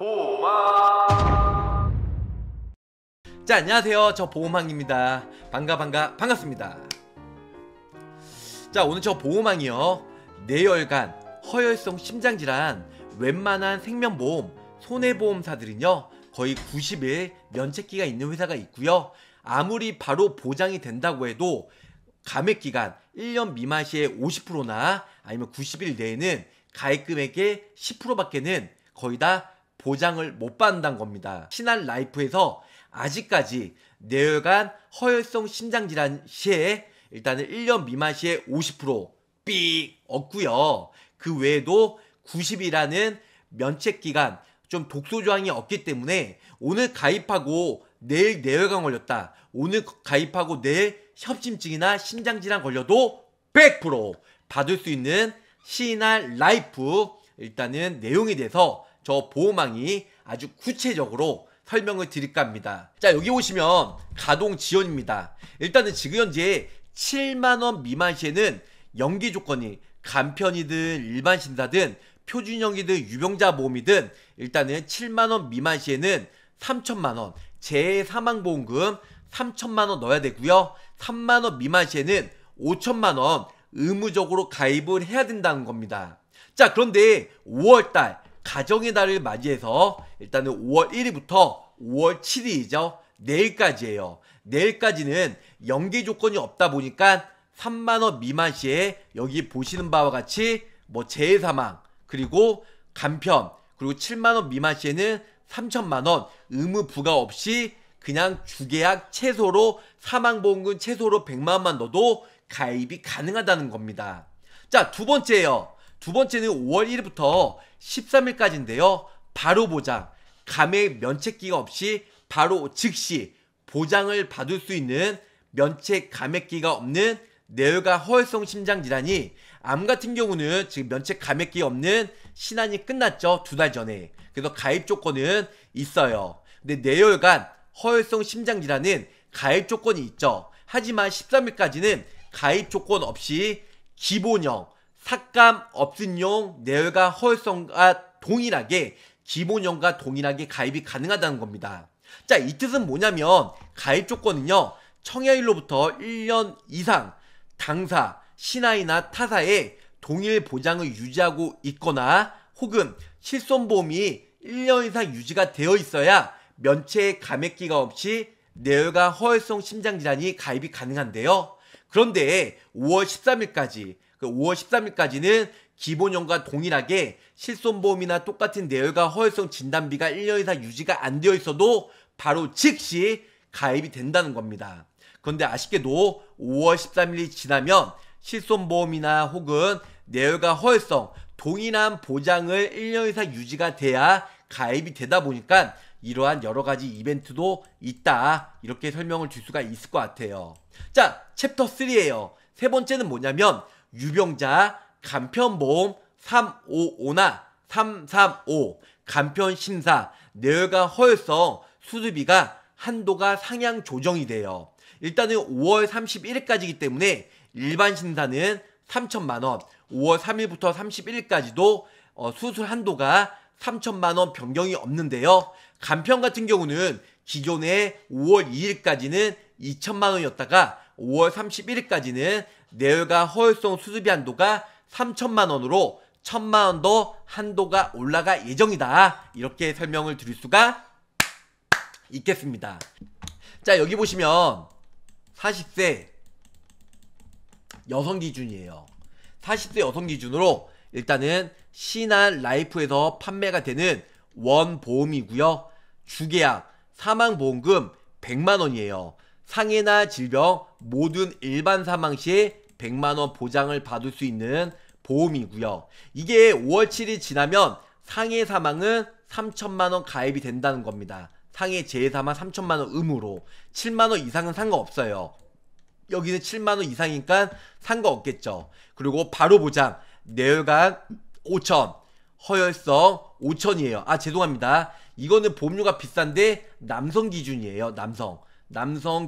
보호막! 자, 안녕하세요. 저 보호막입니다. 반갑습니다. 자, 오늘 저 보호막이요, 뇌혈관, 허혈성 심장질환, 웬만한 생명보험, 손해보험사들은요 거의 90일 면책기가 있는 회사가 있고요, 아무리 바로 보장이 된다고 해도 감액기간 1년 미만 시에 50%나 아니면 90일 내에는 가입금액의 10% 밖에는 거의 다 보장을 못 받는다는 겁니다. 신한 라이프에서 아직까지 뇌혈관 허혈성 심장질환 시에 일단은 1년 미만 시에 50% 삑 없고요, 그 외에도 90일이라는 면책기간, 좀 독소조항이 없기 때문에 오늘 가입하고 내일 뇌혈관 걸렸다, 오늘 가입하고 내일 협심증이나 심장질환 걸려도 100% 받을 수 있는 신한 라이프, 일단은 내용에 대해서 저 보호망이 아주 구체적으로 설명을 드릴까 합니다. 자, 여기 오시면 가동지원입니다. 일단은 지금 현재 7만원 미만 시에는 연기조건이 간편이든 일반신사든 표준형이든 유병자보험이든 일단은 7만원 미만 시에는 3천만원 재사망보험금 3천만원 넣어야 되고요, 3만원 미만 시에는 5천만원 의무적으로 가입을 해야 된다는 겁니다. 자, 그런데 5월달 가정의 달을 맞이해서 일단은 5월 1일부터 5월 7일이죠 내일까지예요. 내일까지는 연기 조건이 없다 보니까 3만원 미만 시에 여기 보시는 바와 같이 뭐 재해사망, 그리고 간편, 그리고 7만원 미만 시에는 3천만원 의무 부과 없이 그냥 주계약 최소로 사망보험금 최소로 100만원만 넣어도 가입이 가능하다는 겁니다. 자, 두 번째예요. 두 번째는 5월 1일부터 13일까지인데요 바로 보장, 감액 면책기가 없이 바로 즉시 보장을 받을 수 있는 면책 감액기가 없는 뇌혈관 허혈성 심장질환이, 암 같은 경우는 지금 면책 감액기 없는 신한이 끝났죠, 두 달 전에. 그래서 가입 조건은 있어요. 근데 뇌혈관 허혈성 심장질환은 가입 조건이 있죠. 하지만 13일까지는 가입 조건 없이 기본형 삭감 없음용 뇌혈관 허혈성과 동일하게, 기본형과 동일하게 가입이 가능하다는 겁니다. 자, 이 뜻은 뭐냐면 가입 조건은요 청약일로부터 1년 이상 당사, 신한이나 타사에 동일 보장을 유지하고 있거나 혹은 실손보험이 1년 이상 유지가 되어 있어야 면책 감액기가 없이 뇌혈관 허혈성 심장질환이 가입이 가능한데요, 그런데 5월 13일까지는 기본형과 동일하게 실손보험이나 똑같은 뇌혈관 허혈성 진단비가 1년 이상 유지가 안 되어 있어도 바로 즉시 가입이 된다는 겁니다. 그런데 아쉽게도 5월 13일이 지나면 실손보험이나 혹은 뇌혈관 허혈성 동일한 보장을 1년 이상 유지가 돼야 가입이 되다 보니까 이러한 여러가지 이벤트도 있다, 이렇게 설명을 줄 수가 있을 것 같아요. 자, 챕터 3예요 세 번째는 뭐냐면 유병자, 간편보험 355나 335, 간편심사, 뇌혈관 허혈성 수수비가 한도가 상향 조정이 돼요. 일단은 5월 31일까지이기 때문에 일반심사는 3천만원, 5월 3일부터 31일까지도 수술 한도가 3천만원 변경이 없는데요, 간편 같은 경우는 기존에 5월 2일까지는 2천만원이었다가 5월 31일까지는 뇌혈관 허혈성 수술비 한도가 3천만원으로 1천만원 더 한도가 올라가 예정이다, 이렇게 설명을 드릴 수가 있겠습니다. 자, 여기 보시면 40세 여성 기준이에요. 40세 여성 기준으로 일단은 신한 라이프에서 판매가 되는 원보험이고요, 주계약 사망보험금 100만원이에요 상해나 질병 모든 일반 사망 시에 100만원 보장을 받을 수 있는 보험이고요, 이게 5월 7일 지나면 상해 사망은 3천만원 가입이 된다는 겁니다. 상해 재해사망 3천만원 의무로, 7만원 이상은 상관없어요. 여기는 7만원 이상이니까 상관없겠죠. 그리고 바로 보장 뇌혈관 5천, 허혈성 5천이에요 아, 죄송합니다. 이거는 보험료가 비싼데 남성 기준이에요. 남성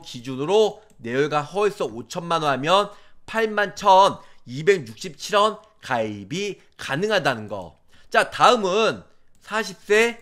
기준으로 뇌혈관 허혈성 5천만원 하면 81,267원 가입이 가능하다는 거. 자, 다음은 40세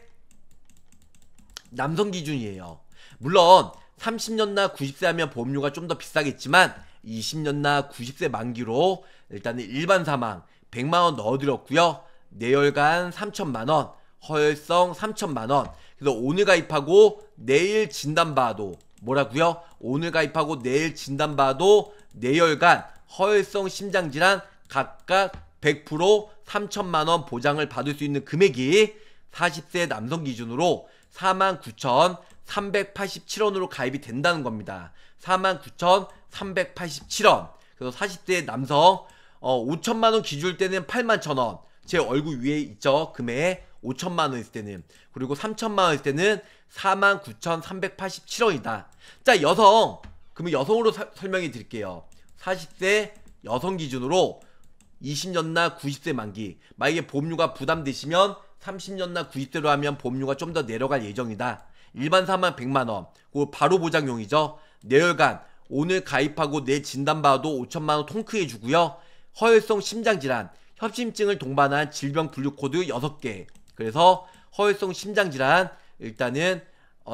남성 기준이에요. 물론 30년나 90세 하면 보험료가 좀 더 비싸겠지만 20년나 90세 만기로 일단은 일반 사망 100만원 넣어드렸고요. 뇌혈관 3천만원, 허혈성 3천만원. 그래서 오늘 가입하고 내일 진단받아도 뭐라고요? 오늘 가입하고 내일 진단받아도 뇌혈관, 허혈성 심장질환 각각 100% 3천만원 보장을 받을 수 있는 금액이 40세 남성 기준으로 49,387원으로 가입이 된다는 겁니다. 49,387원. 그래서 40대 남성 5천만원 기준일 때는 81,000원, 제 얼굴 위에 있죠. 금액 5천만원 있을 때는. 그리고 3천만원 있을 때는 49,387원이다 자, 여성. 그러면 여성으로 설명해 드릴게요. 40세 여성 기준으로 20년나 90세 만기, 만약에 보험료가 부담되시면 30년나 90세로 하면 보험료가 좀 더 내려갈 예정이다. 일반 사망 100만원, 그리고 바로 보장용이죠. 뇌혈관 오늘 가입하고 내 진단받아도 5천만원 통크해 주고요. 허혈성 심장질환, 협심증을 동반한 질병 분류 코드 6개. 그래서 허혈성 심장질환 일단은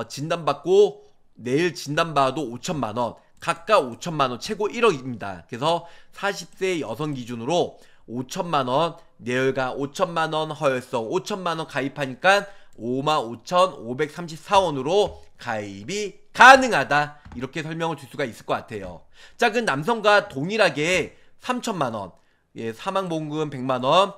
진단받고 내일 진단받아도 5천만원, 각각 5천만원, 최고 1억입니다. 그래서 40세 여성 기준으로 5천만원 뇌혈관, 5천만원 허혈성, 5천만원 가입하니까 55,534원으로 가입이 가능하다. 이렇게 설명을 줄 수가 있을 것 같아요. 자, 그 남성과 동일하게 3천만원, 예, 사망보험금 100만원,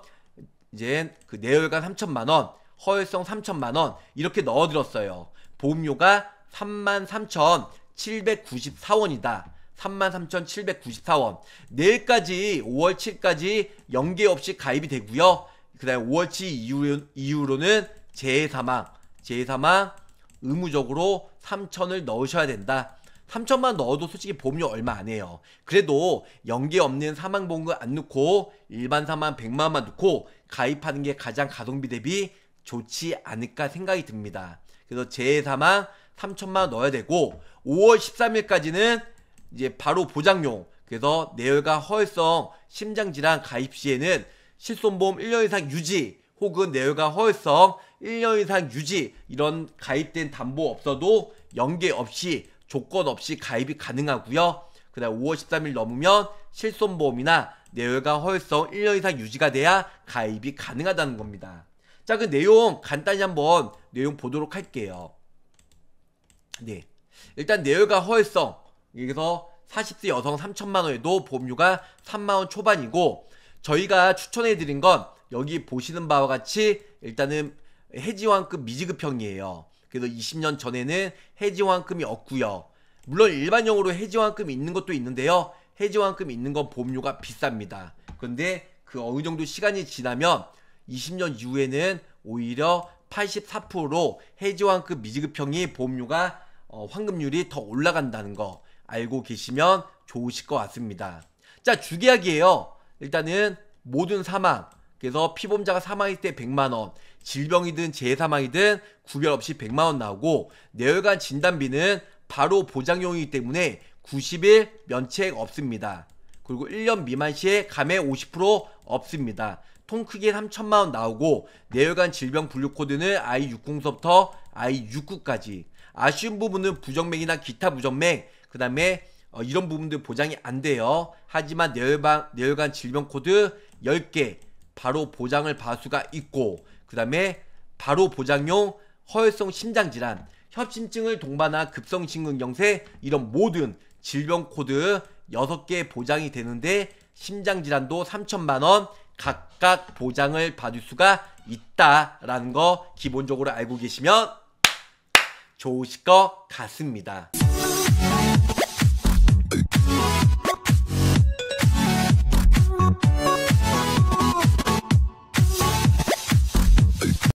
이제 그 뇌혈관 3천만원, 허혈성 3천만원 이렇게 넣어드렸어요. 보험료가 33,794원이다. 33,794원. 내일까지 5월 7일까지 연계 없이 가입이 되고요. 그 다음에 5월 7일 이후로는 재해사망 의무적으로 3천을 넣으셔야 된다. 3천만 넣어도 솔직히 보험료 얼마 안 해요. 그래도 연계 없는 사망보험금 안 넣고 일반 사망 100만원만 넣고 가입하는 게 가장 가성비 대비 좋지 않을까 생각이 듭니다. 그래서 재해사망 3천만 넣어야 되고 5월 13일까지는 이제 바로 보장용. 그래서 뇌혈관, 허혈성 심장질환 가입 시에는 실손보험 1년 이상 유지 혹은 뇌혈관, 허혈성 1년 이상 유지, 이런 가입된 담보 없어도 연계 없이 조건 없이 가입이 가능하고요. 그 다음 5월 13일 넘으면 실손보험이나 뇌혈관, 허혈성 1년 이상 유지가 돼야 가입이 가능하다는 겁니다. 자, 그 내용 간단히 한번 내용 보도록 할게요. 네, 일단 뇌혈관, 허혈성 여기서 40세 여성 3천만원에도 보험료가 3만원 초반이고, 저희가 추천해드린 건 여기 보시는 바와 같이 일단은 해지환급 미지급형이에요. 그래서 20년 전에는 해지환급이 없고요. 물론 일반형으로 해지환급이 있는 것도 있는데요. 해지환급이 있는 건 보험료가 비쌉니다. 그런데 그 어느 정도 시간이 지나면 20년 이후에는 오히려 84%로 해지환급 미지급형이 보험료가 환급률이 더 올라간다는 거 알고 계시면 좋으실 것 같습니다. 자, 주계약이에요. 일단은 모든 사망, 그래서 피보험자가 사망일 때 100만원, 질병이든 재해사망이든 구별 없이 100만원 나오고, 뇌혈관 진단비는 바로 보장용이기 때문에 90일 면책 없습니다. 그리고 1년 미만 시에 감액 50% 없습니다. 통 크기에 3천만원 나오고, 뇌혈관 질병 분류 코드는 I60서부터 I69까지. 아쉬운 부분은 부정맥이나 기타 부정맥, 그 다음에 이런 부분들 보장이 안 돼요. 하지만 뇌혈관 질병 코드 10개 바로 보장을 받을 수가 있고, 그 다음에 바로 보장용 허혈성 심장질환, 협심증을 동반한 급성심근경색, 이런 모든 질병 코드 6개 보장이 되는데 심장질환도 3천만원 각각 보장을 받을 수가 있다라는 거 기본적으로 알고 계시면 좋으실 것 같습니다.